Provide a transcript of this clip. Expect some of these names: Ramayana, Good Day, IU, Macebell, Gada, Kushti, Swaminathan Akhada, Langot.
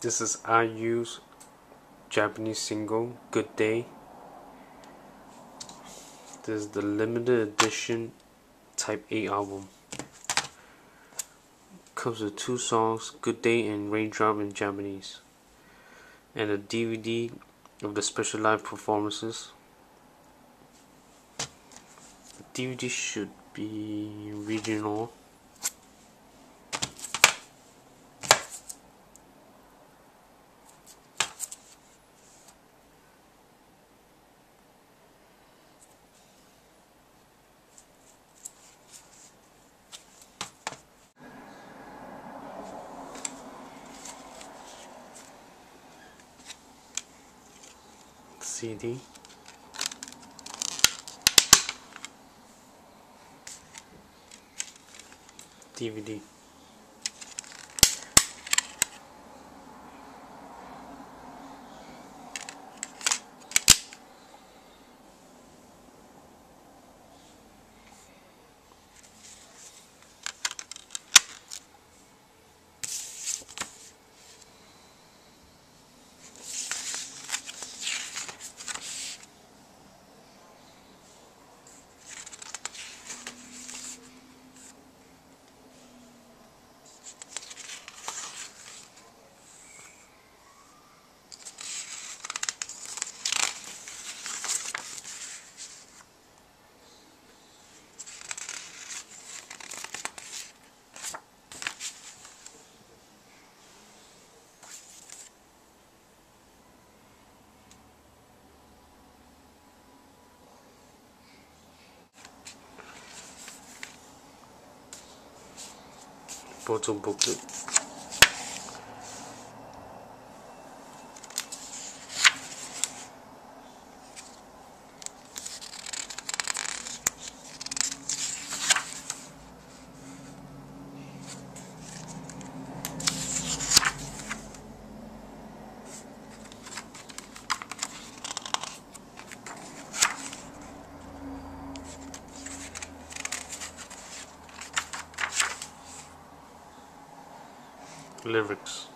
This is IU's Japanese single, Good Day. This is the limited edition Type A album. Comes with two songs, Good Day and Rain Drop in Japanese, and a DVD of the special live performances. The DVD should be regional. CD. DVD. Photo booklet. Lyrics.